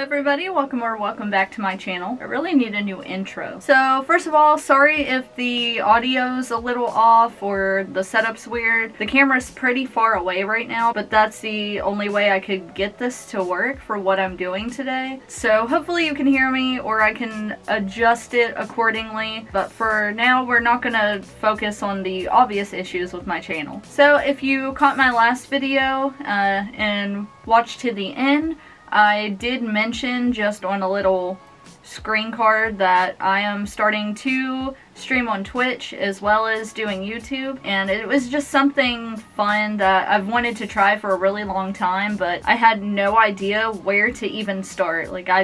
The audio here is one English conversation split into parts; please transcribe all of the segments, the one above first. everybody, welcome back to my channel. I really need a new intro. So first of all, sorry if the audio's a little off or the setup's weird. The camera's pretty far away right now, but that's the only way I could get this to work for what I'm doing today. So hopefully you can hear me or I can adjust it accordingly, but for now we're not gonna focus on the obvious issues with my channel. So if you caught my last video and watched to the end, I did mention just on a little screen card that I am starting to stream on Twitch as well as doing YouTube, and it was just something fun that I've wanted to try for a really long time, but I had no idea where to even start. Like, I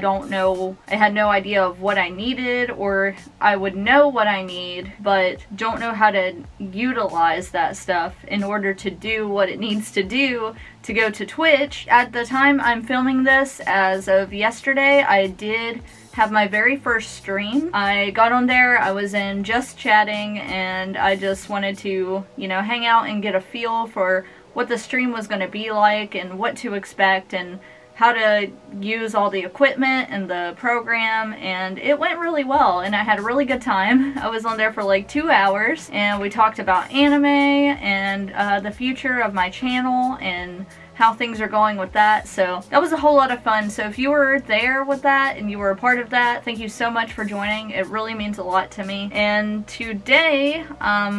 had no idea of what I needed, or I would know what I need but don't know how to utilize that stuff in order to do what it needs to do to go to Twitch. At the time I'm filming this, as of yesterday, I did have my very first stream. I got on there, I was in just chatting, and I just wanted to, you know, hang out and get a feel for what the stream was going to be like and what to expect and how to use all the equipment and the program, and it went really well and I had a really good time. I was on there for like 2 hours and we talked about anime and the future of my channel and how things are going with that, so that was a whole lot of fun. So if you were there with that and you were a part of that, thank you so much for joining. It really means a lot to me. And today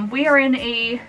we are in a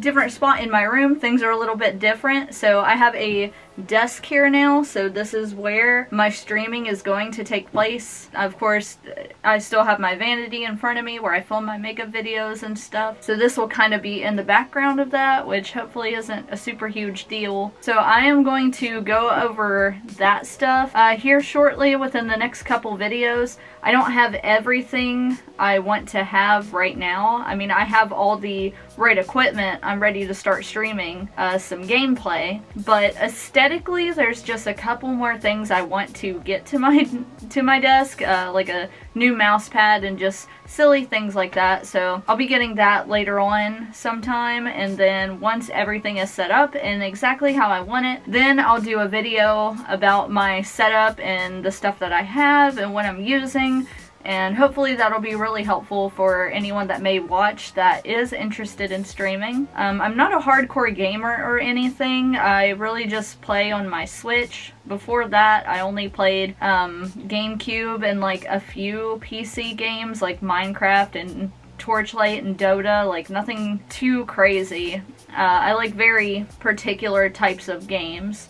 different spot in my room. Things are a little bit different. So I have a desk here now, so this is where my streaming is going to take place. Of course, I still have my vanity in front of me where I film my makeup videos and stuff, so this will kind of be in the background of that, which hopefully isn't a super huge deal. So I am going to go over that stuff here shortly within the next couple videos. I don't have everything I want to have right now. I mean, I have all the right equipment. I'm ready to start streaming some gameplay, but aesthetically, there's just a couple more things I want to get to my desk, like a new mouse pad and just silly things like that. So I'll be getting that later on sometime, and then once everything is set up and exactly how I want it, then I'll do a video about my setup and the stuff that I have and what I'm using. And hopefully that'll be really helpful for anyone that may watch that is interested in streaming. I'm not a hardcore gamer or anything. I really just play on my Switch. Before that, I only played GameCube and like a few PC games like Minecraft and Torchlight and Dota, like nothing too crazy. I like very particular types of games.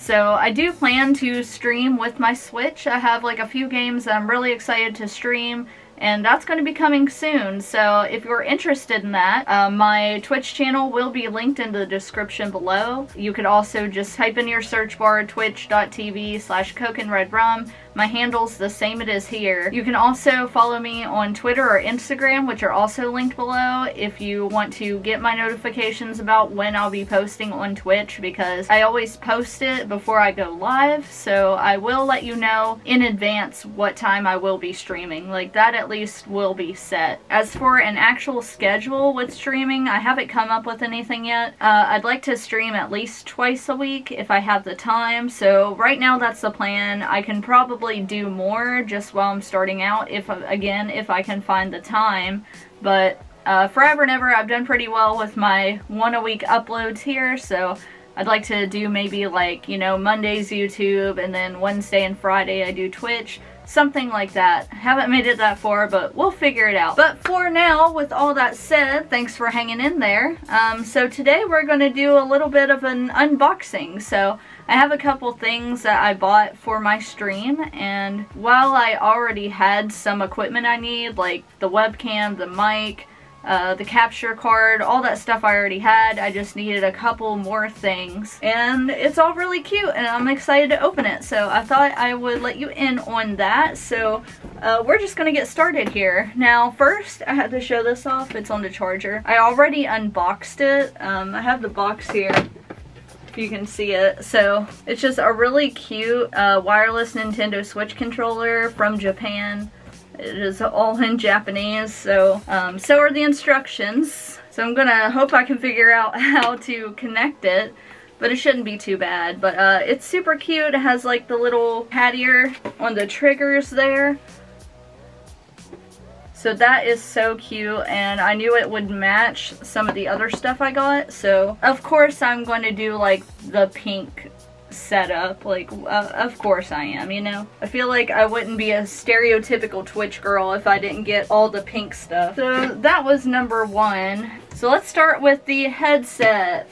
So I do plan to stream with my Switch. I have like a few games that I'm really excited to stream, and that's going to be coming soon. So if you're interested in that, my Twitch channel will be linked in the description below. You could also just type in your search bar twitch.tv/cokeandredrum. My handle's the same it is here. You can also follow me on Twitter or Instagram, which are also linked below, if you want to get my notifications about when I'll be posting on Twitch, because I always post it before I go live, so I will let you know in advance what time I will be streaming. Like, that at least will be set. As for an actual schedule with streaming, I haven't come up with anything yet. I'd like to stream at least twice a week if I have the time, so right now that's the plan. I can probably do more just while I'm starting out, if I can find the time, but forever and ever I've done pretty well with my 1 a week uploads here, so I'd like to do maybe, like, you know, Monday's YouTube and then Wednesday and Friday I do Twitch, something like that. Haven't made it that far, but we'll figure it out. But for now, with all that said, thanks for hanging in there. So today we're going to do a little bit of an unboxing. So I have a couple things that I bought for my stream, and while I already had some equipment I need, like the webcam, the mic, the capture card, all that stuff I already had, I just needed a couple more things, and it's all really cute and I'm excited to open it, so I thought I would let you in on that. So we're just gonna get started here. Now first, I had to show this off. It's on the charger. I already unboxed it. I have the box here, you can see it. So it's just a really cute wireless Nintendo Switch controller from Japan. It is all in Japanese, so so are the instructions. So I'm gonna hope I can figure out how to connect it. but it shouldn't be too bad. But it's super cute. It has like the little cat ear on the triggers there. So that is so cute, and I knew it would match some of the other stuff I got. So of course I'm going to do like the pink setup, like of course I am, you know. I feel like I wouldn't be a stereotypical Twitch girl if I didn't get all the pink stuff. So that was number one. So let's start with the headset.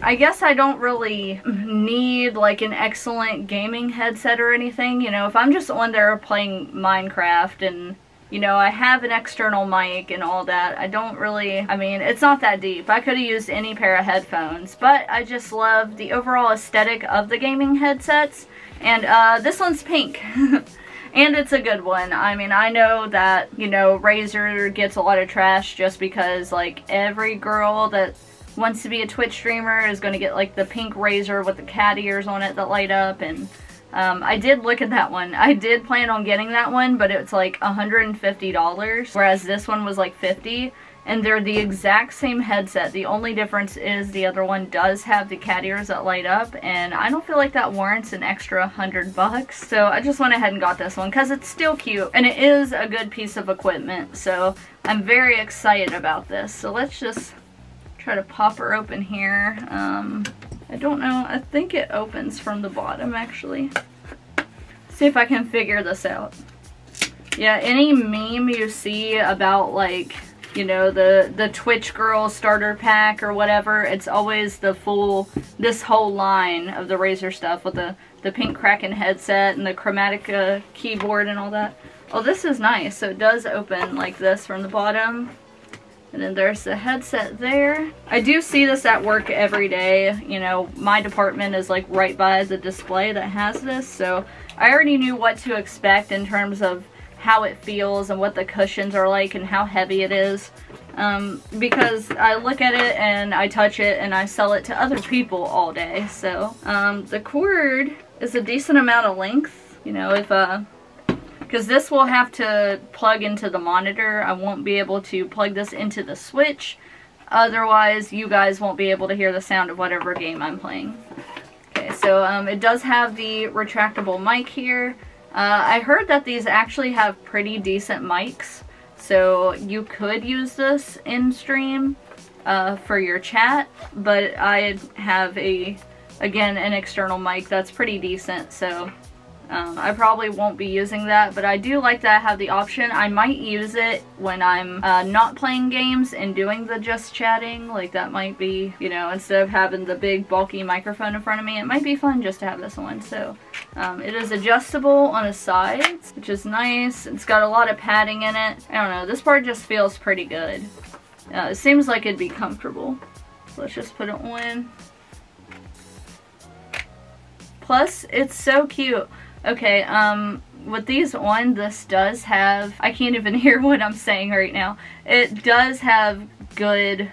I guess I don't really need like an excellent gaming headset or anything, you know. If I'm just on there playing Minecraft and, you know, I have an external mic and all that, I don't really, I mean, it's not that deep. I could have used any pair of headphones, but I just love the overall aesthetic of the gaming headsets. And this one's pink. And it's a good one. I mean, I know that, you know, Razer gets a lot of trash just because like every girl that wants to be a Twitch streamer is going to get like the pink Razer with the cat ears on it that light up. And I did look at that one. I did plan on getting that one, but it's like $150, whereas this one was like $50, and they're the exact same headset. The only difference is the other one does have the cat ears that light up, and I don't feel like that warrants an extra $100. So I just went ahead and got this one because it's still cute, and it is a good piece of equipment. So I'm very excited about this. So let's just try to pop her open here. I don't know, I think it opens from the bottom actually. See if I can figure this out. Yeah, any meme you see about like, you know, the Twitch girl starter pack or whatever, it's always the full, this whole line of the Razer stuff with the pink Kraken headset and the Chromatica keyboard and all that. Oh, this is nice. So it does open like this from the bottom. And then there's the headset there. I do see this at work every day. You know, my department is like right by the display that has this. So I already knew what to expect in terms of how it feels and what the cushions are like and how heavy it is. Because I look at it and I touch it and I sell it to other people all day. So the cord is a decent amount of length. You know, if because this will have to plug into the monitor. I won't be able to plug this into the Switch. Otherwise, you guys won't be able to hear the sound of whatever game I'm playing. Okay, so it does have the retractable mic here. I heard that these actually have pretty decent mics. So you could use this in stream for your chat. But I have, again, an external mic that's pretty decent. So I probably won't be using that, but I do like that I have the option. I might use it when I'm not playing games and doing the just chatting. Like that might be, you know, instead of having the big bulky microphone in front of me, it might be fun just to have this one. So it is adjustable on the sides, which is nice. It's got a lot of padding in it. I don't know, this part just feels pretty good. It seems like it'd be comfortable. So let's just put it on. Plus, it's so cute. Okay, with these on, this does have, I can't even hear what I'm saying right now. It does have good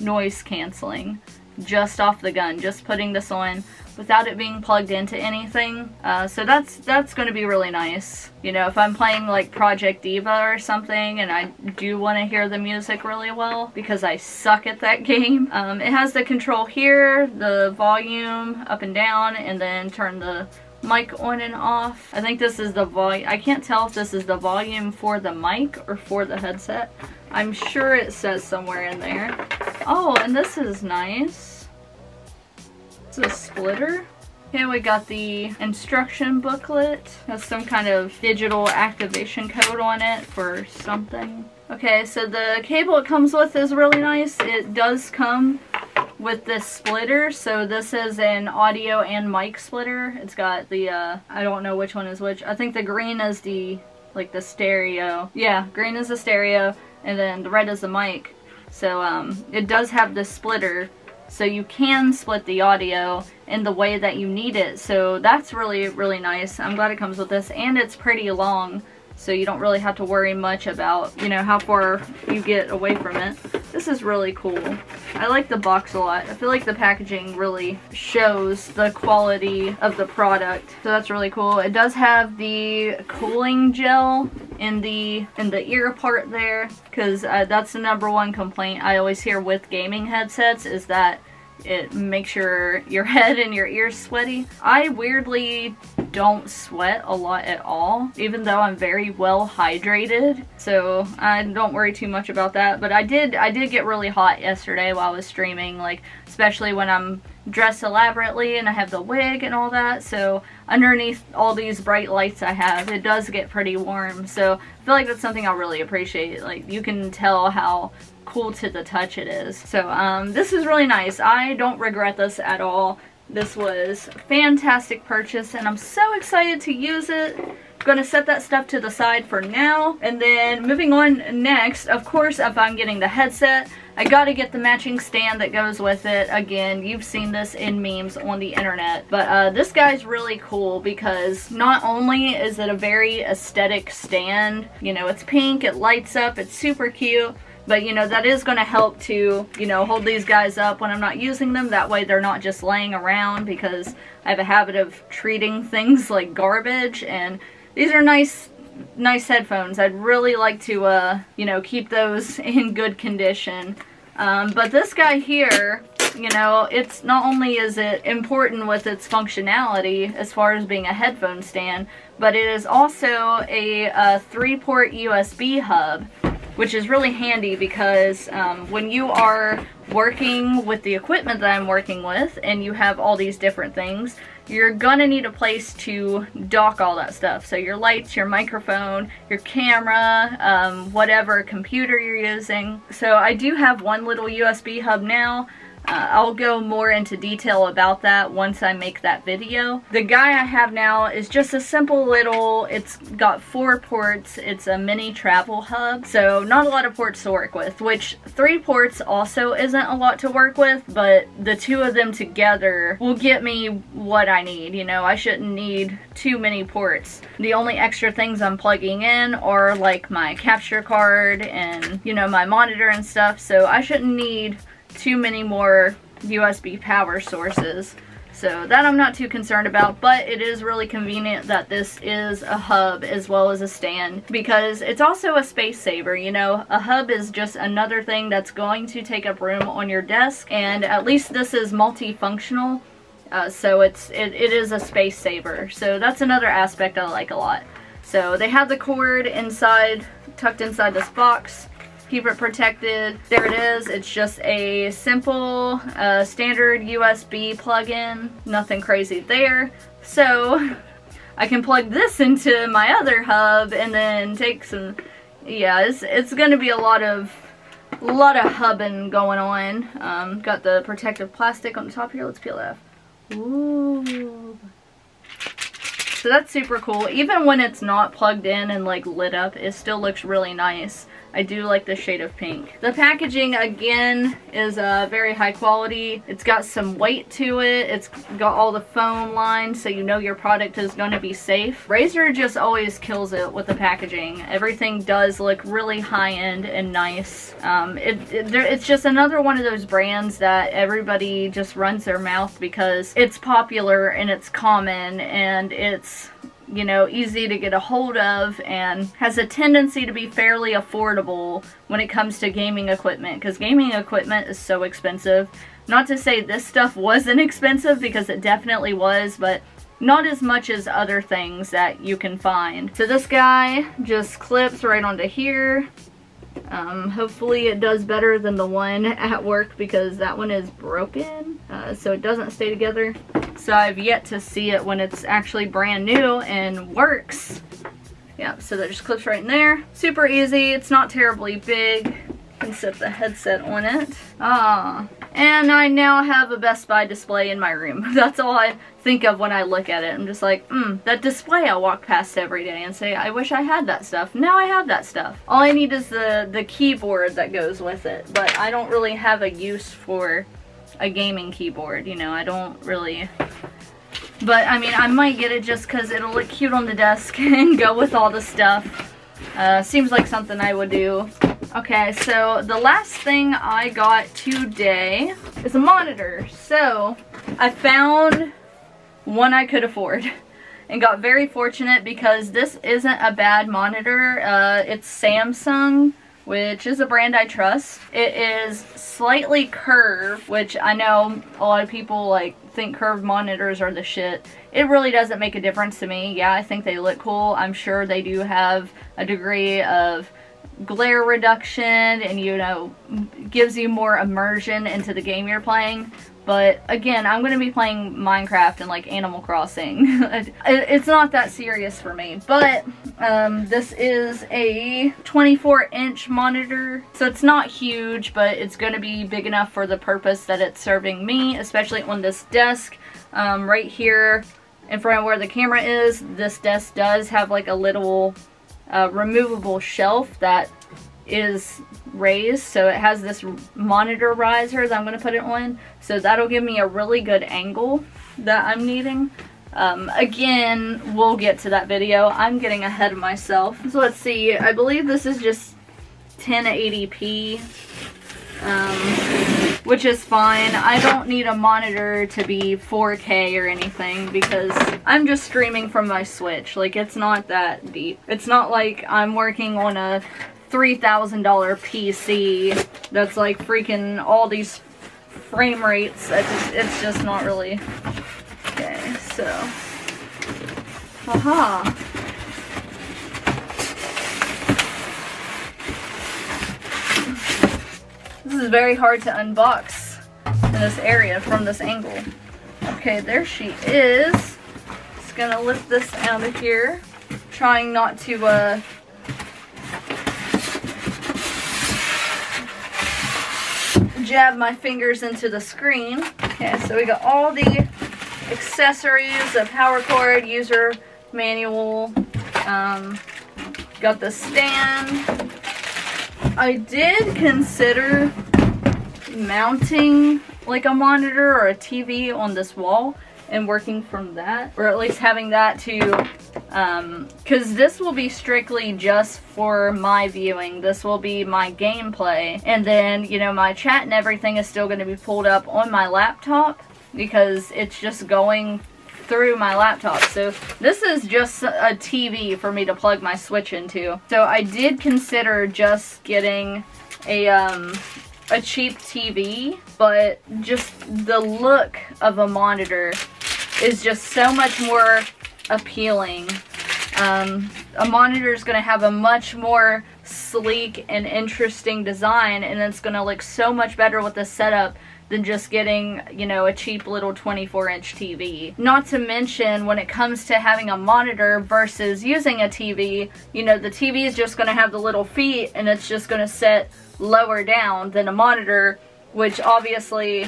noise canceling just off the gun, just putting this on without it being plugged into anything. So that's going to be really nice. You know, if I'm playing like Project Diva or something and I do want to hear the music really well because I suck at that game. It has the control here, the volume up and down, and then turn the mic on and off. I think this is the volume. I can't tell if this is the volume for the mic or for the headset. I'm sure it says somewhere in there. Oh, and this is nice. It's a splitter. Okay, we got the instruction booklet. It has some kind of digital activation code on it for something. Okay, so the cable it comes with is really nice. It does come with this splitter, so this is an audio and mic splitter. It's got the I don't know which one is which. I think the green is the the stereo. Yeah, green is the stereo, and then the red is the mic. So it does have this splitter, so you can split the audio in the way that you need it. So that's really nice. I'm glad it comes with this, and it's pretty long, so you don't really have to worry much about, you know, how far you get away from it. This is really cool. I like the box a lot. I feel like the packaging really shows the quality of the product. So that's really cool. It does have the cooling gel in the ear part there, because that's the #1 complaint I always hear with gaming headsets, is that It makes your head and your ears sweaty. I weirdly don't sweat a lot at all, even though I'm very well hydrated, so I don't worry too much about that. But I did get really hot yesterday while I was streaming, like especially when I'm dressed elaborately and I have the wig and all that, so underneath all these bright lights I have, it does get pretty warm. So I feel like that's something I really appreciate, like you can tell how cool to the touch it is. So this is really nice. I don't regret this at all. This was a fantastic purchase and I'm so excited to use it. I'm gonna set that stuff to the side for now, and then moving on next, of course, if I'm getting the headset, I gotta get the matching stand that goes with it. Again, you've seen this in memes on the internet, but this guy's really cool because not only is it a very aesthetic stand, you know, it's pink, it lights up, it's super cute, but you know, that is going to help to, you know, hold these guys up when I'm not using them. That way they're not just laying around, because I have a habit of treating things like garbage, and these are nice headphones. I'd really like to, you know, keep those in good condition. But this guy here, you know, it's not only is it important with its functionality as far as being a headphone stand, but it is also a 3-port USB hub, which is really handy because when you are working with the equipment that I'm working with and you have all these different things, you're gonna need a place to dock all that stuff. So your lights, your microphone, your camera, whatever computer you're using. So I do have one little USB hub now. I'll go more into detail about that once I make that video. The guy I have now is just a simple little, it's got 4 ports, it's a mini travel hub, so not a lot of ports to work with, which 3 ports also isn't a lot to work with, but the 2 of them together will get me what I need. You know, I shouldn't need too many ports. The only extra things I'm plugging in are like my capture card and, you know, my monitor and stuff, so I shouldn't need too many more USB power sources, so that I'm not too concerned about. But it is really convenient that this is a hub as well as a stand, because it's also a space saver. You know, a hub is just another thing that's going to take up room on your desk, and at least this is multifunctional, so it is a space saver. So that's another aspect I like a lot. So they have the cord inside, tucked inside this box. Keep it protected. There it is. It's just a simple standard USB plug-in. Nothing crazy there. So I can plug this into my other hub and then take some. Yeah, it's gonna be a lot of hubbing going on. Got the protective plastic on the top here. Let's peel it off. Ooh. So that's super cool. Even when it's not plugged in and like lit up, it still looks really nice. I do like the shade of pink. The packaging again is very high quality. It's got some weight to it. It's got all the foam lines, so you know your product is going to be safe. Razer just always kills it with the packaging. Everything does look really high-end and nice. It's just another one of those brands that everybody just runs their mouth because it's popular and it's common and it's, you know, easy to get a hold of and has a tendency to be fairly affordable when it comes to gaming equipment, because gaming equipment is so expensive. Not to say this stuff wasn't expensive, because it definitely was, but not as much as other things that you can find. So this guy just clips right onto here. Hopefully it does better than the one at work, because that one is broken, so it doesn't stay together. So I've yet to see it when it's actually brand new and works. Yeah, so that just clips right in there. Super easy. It's not terribly big. You can set the headset on it. Ah, and I now have a Best Buy display in my room. That's all I think of when I look at it. I'm just like, that display I walk past every day and say, I wish I had that stuff. Now I have that stuff. All I need is the keyboard that goes with it, but I don't really have a use for a gaming keyboard, you know, I don't really, but I mean, I might get it just because it'll look cute on the desk and go with all the stuff. Seems like something I would do. Okay, so the last thing I got today is a monitor. So I found one I could afford and got very fortunate, because this isn't a bad monitor. It's Samsung. which is a brand I trust. It is slightly curved, which I know a lot of people like think curved monitors are the shit. It really doesn't make a difference to me. Yeah, I think they look cool. I'm sure they do have a degree of glare reduction and, you know, gives you more immersion into the game you're playing. But again, I'm going to be playing Minecraft and like Animal Crossing. It's not that serious for me. But this is a 24-inch monitor. So it's not huge, but it's going to be big enough for the purpose that it's serving me, especially on this desk right here in front of where the camera is. This desk does have like a little removable shelf that is raised, so it has this monitor riser that I'm going to put it on, so that'll give me a really good angle that I'm needing. Again, we'll get to that video. I'm getting ahead of myself. So let's see, I believe this is just 1080p, which is fine. I don't need a monitor to be 4K or anything because I'm just streaming from my Switch. Like, it's not that deep. It's not like I'm working on a $3,000 PC that's like freaking all these frame rates. It's just not really. Okay, so. Aha. This is very hard to unbox in this area from this angle. Okay, there she is. Just gonna lift this out of here. Trying not to, jab my fingers into the screen. Okay, so we got all the accessories, the power cord, user manual, got the stand. I did consider mounting like a monitor or a TV on this wall and working from that, or at least having that to, because this will be strictly just for my viewing. This will be my gameplay, and then, you know, my chat and everything is still going to be pulled up on my laptop because it's just going through my laptop. So this is just a TV for me to plug my Switch into. So I did consider just getting a cheap TV, but just the look of a monitor is just so much more appealing. A monitor is going to have a much more sleek and interesting design, and it's going to look so much better with the setup than just getting, you know, a cheap little 24-inch TV. Not to mention, when it comes to having a monitor versus using a TV, you know, the TV is just going to have the little feet and it's just going to sit lower down than a monitor, which obviously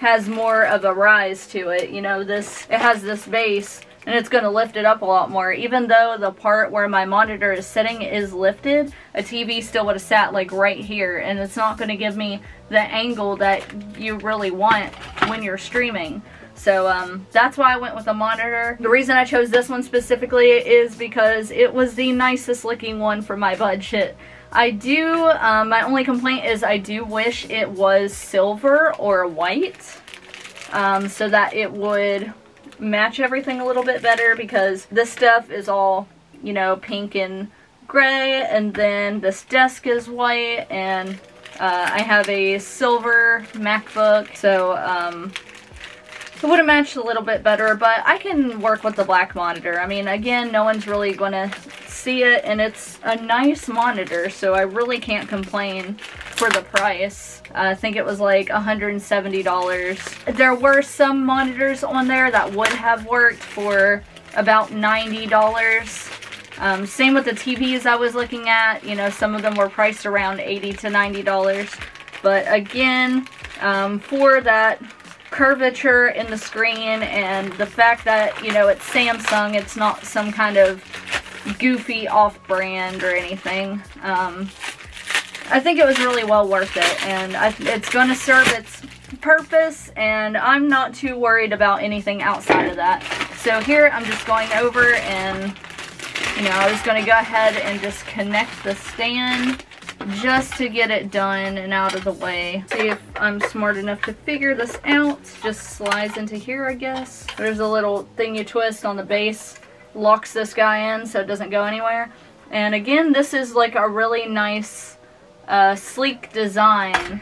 has more of a rise to it. You know, it has this base, and it's going to lift it up a lot more. Even though the part where my monitor is sitting is lifted, a TV still would have sat like right here, and it's not going to give me the angle that you really want when you're streaming. So that's why I went with a monitor. The reason I chose this one specifically is because it was the nicest looking one for my budget. I do, my only complaint is I do wish it was silver or white, so that it would match everything a little bit better, because this stuff is all, you know, pink and gray, and then this desk is white, and I have a silver MacBook, so it would have matched a little bit better, but I can work with the black monitor. I mean, again, no one's really going to see it, and it's a nice monitor, so I really can't complain for the price. I think it was like $170. There were some monitors on there that would have worked for about $90. Same with the TVs I was looking at. You know, some of them were priced around $80 to $90. But again, for that curvature in the screen and the fact that, you know, it's Samsung, it's not some kind of goofy off-brand or anything. I think it was really well worth it, and it's going to serve its purpose, and I'm not too worried about anything outside of that. So here I'm just going over, and, you know, I was going to go ahead and just connect the stand just to get it done and out of the way. See if I'm smart enough to figure this out. Just slides into here, I guess. There's a little thing you twist on the base, locks this guy in so it doesn't go anywhere. And again, this is like a really nice sleek design,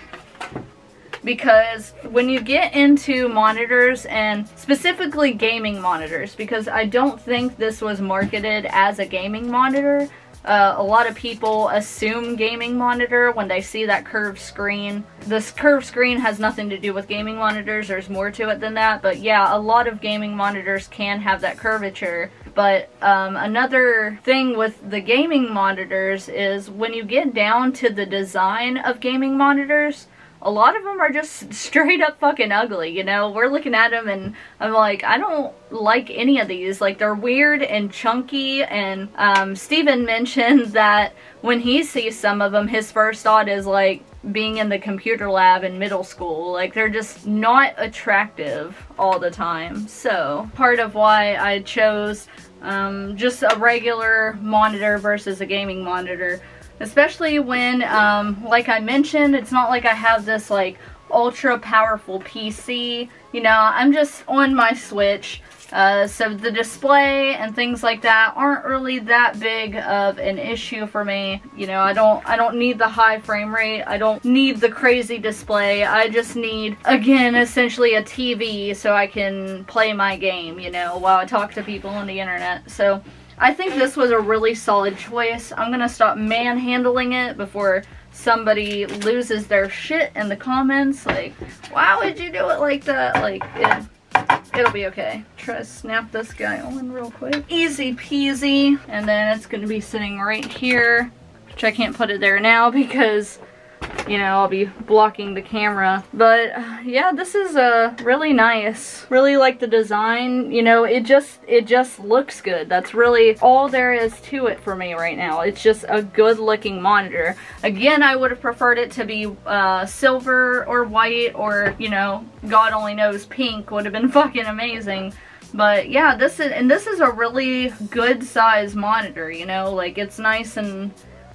because when you get into monitors, and specifically gaming monitors, because I don't think this was marketed as a gaming monitor. A lot of people assume gaming monitor when they see that curved screen. This curved screen has nothing to do with gaming monitors. There's more to it than that. But yeah, a lot of gaming monitors can have that curvature. But another thing with the gaming monitors is when you get down to the design of gaming monitors, a lot of them are just straight up fucking ugly, you know? We're looking at them and I'm like, I don't like any of these. Like, they're weird and chunky, and Steven mentioned that when he sees some of them, his first thought is like being in the computer lab in middle school. Like, they're just not attractive all the time. So, part of why I chose just a regular monitor versus a gaming monitor. Especially when, like I mentioned, it's not like I have this, like, ultra-powerful PC. You know, I'm just on my Switch. So the display and things like that aren't really that big of an issue for me. You know, I don't need the high frame rate. I don't need the crazy display. I just need, again, essentially a TV so I can play my game, you know, while I talk to people on the internet. So I think this was a really solid choice. I'm gonna stop manhandling it before somebody loses their shit in the comments. Like, why would you do it like that? Like, it'll be okay. Try to snap this guy on real quick. Easy peasy. And then it's gonna be sitting right here, which I can't put it there now because, you know, I'll be blocking the camera. But yeah, this is really nice. Really like the design. You know, it just looks good. That's really all there is to it for me right now. It's just a good looking monitor. Again, I would have preferred it to be silver or white, or, you know, God only knows, pink would have been fucking amazing. But yeah, this is a really good size monitor, you know, like, it's nice. And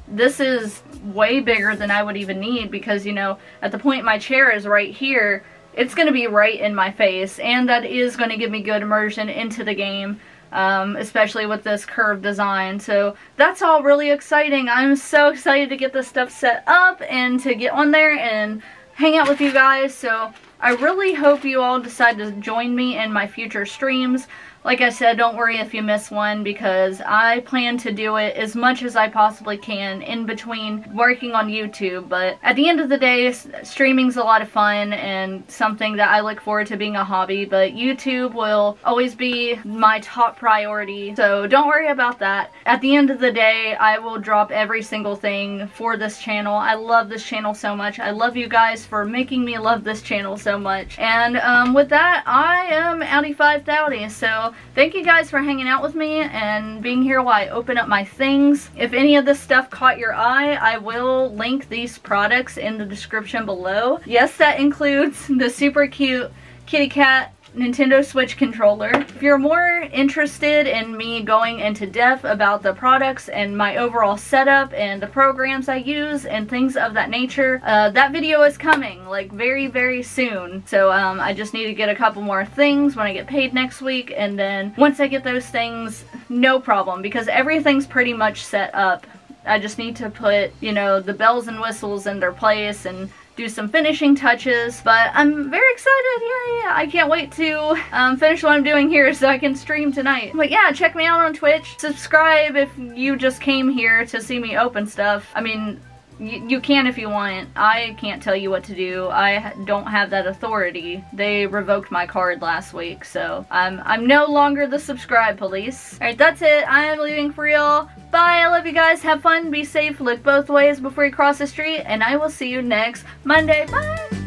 this is way bigger than I would even need because, you know, at the point my chair is right here, it's going to be right in my face, and that is going to give me good immersion into the game, especially with this curved design. So that's all really exciting. I'm so excited to get this stuff set up and to get on there and hang out with you guys. So I really hope you all decide to join me in my future streams. Like I said, don't worry if you miss one, because I plan to do it as much as I possibly can in between working on YouTube. But at the end of the day, streaming's a lot of fun and something that I look forward to being a hobby, but YouTube will always be my top priority, so don't worry about that. At the end of the day, I will drop every single thing for this channel. I love this channel so much. I love you guys for making me love this channel so much. And with that, I am Outy5Thouty, so thank you guys for hanging out with me and being here while I open up my things. If any of this stuff caught your eye, I will link these products in the description below. Yes, that includes the super cute kitty cat Nintendo Switch controller. If you're more interested in me going into depth about the products and my overall setup and the programs I use and things of that nature, that video is coming, like, very, very soon. So I just need to get a couple more things when I get paid next week, and then once I get those things, no problem, because everything's pretty much set up. I just need to put, you know, the bells and whistles in their place and do some finishing touches, but I'm very excited. Yay! I can't wait to finish what I'm doing here so I can stream tonight. But yeah, check me out on Twitch. Subscribe if you just came here to see me open stuff. I mean, you can if you want. I can't tell you what to do. I don't have that authority. They revoked my card last week, so I'm no longer the subscribe police. Alright, that's it. I am leaving for real. Bye. I love you guys. Have fun. Be safe. Look both ways before you cross the street. And I will see you next Monday. Bye.